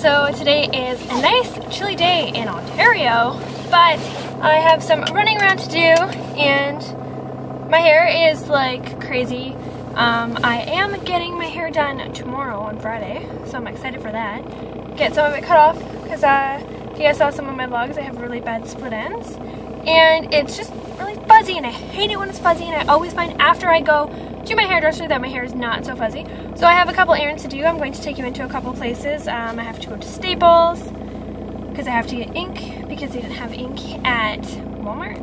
So today is a nice chilly day in Ontario, but I have some running around to do and my hair is like crazy. I am getting my hair done tomorrow on Friday, so I'm excited for that. Get some of it cut off because if you guys saw some of my vlogs, I have really bad split ends. And it's just really fuzzy and I hate it when it's fuzzy, and I always find after I go to my hairdresser that my hair is not so fuzzy. So I have a couple errands to do. I'm going to take you into a couple places. I have to go to Staples because I have to get ink because they didn't have ink at Walmart.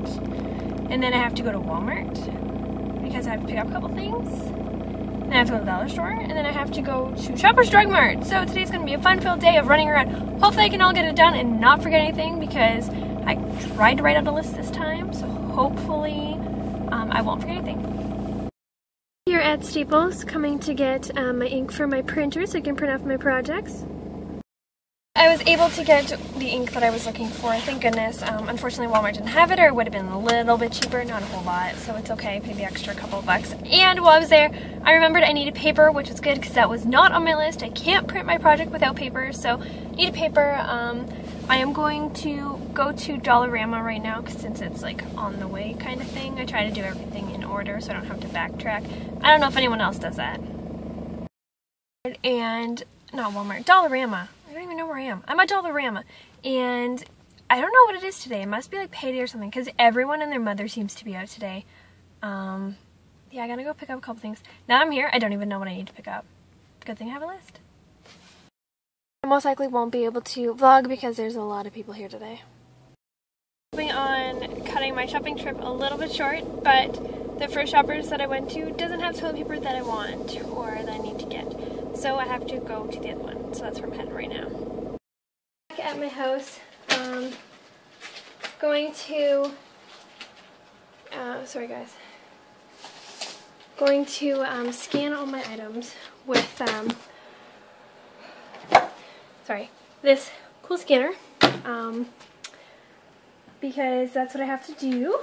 And then I have to go to Walmart because I have to pick up a couple things. Then I have to go to the dollar store, and then I have to go to Shoppers Drug Mart. So today's going to be a fun-filled day of running around. Hopefully I can all get it done and not forget anything because I tried to write out a list this time, so hopefully I won't forget anything. Here at Staples, coming to get my ink for my printer so I can print off my projects. I was able to get the ink that I was looking for, thank goodness. Unfortunately Walmart didn't have it, or it would have been a little bit cheaper, not a whole lot, so it's okay, I paid the extra couple of bucks. And while I was there, I remembered I needed paper, which was good because that was not on my list. I can't print my project without paper, so I need paper. I am going to go to Dollarama right now because since it's like on the way kind of thing, I try to do everything in order so I don't have to backtrack. I don't know if anyone else does that. And not Walmart, Dollarama. I don't even know where I am. I'm at Dollarama and I don't know what it is today. It must be like payday or something because everyone and their mother seems to be out today. Yeah, I gotta go pick up a couple things. Now I'm here, I don't even know what I need to pick up. Good thing I have a list. I most likely won't be able to vlog because there's a lot of people here today. Moving on, cutting my shopping trip a little bit short, but the first Shoppers that I went to doesn't have toilet paper that I want or that I need to get, so I have to go to the other one, so that's where I'm headed right now. Back at my house, going to scan all my items with this cool scanner, because that's what I have to do.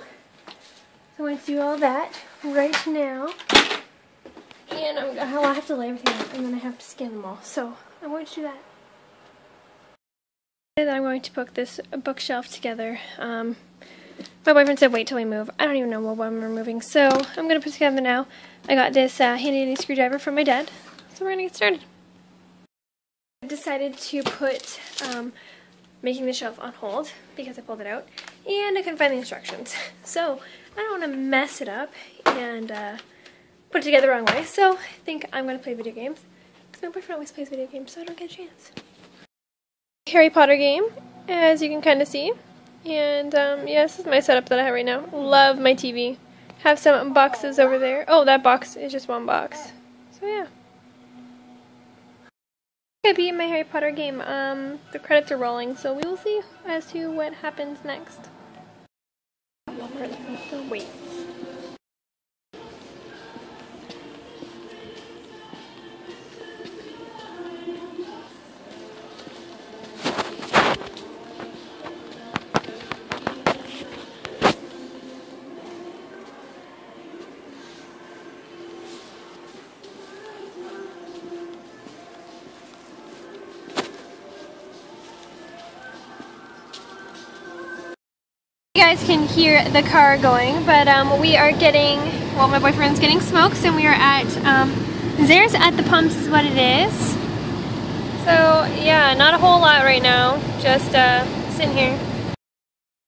So I'm going to do all that right now, and I have to lay everything out, and then I have to scan them all, so I'm going to do that. And I'm going to put this bookshelf together. My boyfriend said wait till we move. I don't even know when we're moving, so I'm going to put together now. I got this handy-dandy screwdriver from my dad, so we're going to get started. I decided to put making the shelf on hold because I pulled it out and I couldn't find the instructions. So I don't want to mess it up and put it together the wrong way. So I think I'm going to play video games because my boyfriend always plays video games, so I don't get a chance. Harry Potter game, as you can kind of see. And yeah, this is my setup that I have right now. Love my TV. Have some boxes over there. Oh, that box is just one box. So yeah. I beat my Harry Potter game. The credits are rolling, so we will see as to what happens next. Wait. You guys can hear the car going, but we are getting, well, my boyfriend's getting smokes, and we are at Zara's at the pumps is what it is. So yeah, not a whole lot right now, just sitting here.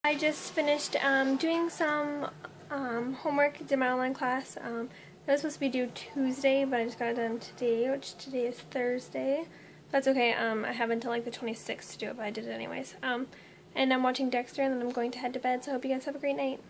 I just finished doing some homework, did my online class. That was supposed to be due Tuesday, but I just got it done today, which today is Thursday. That's okay, I have until like the 26th to do it, but I did it anyways. And I'm watching Dexter, and then I'm going to head to bed, so I hope you guys have a great night.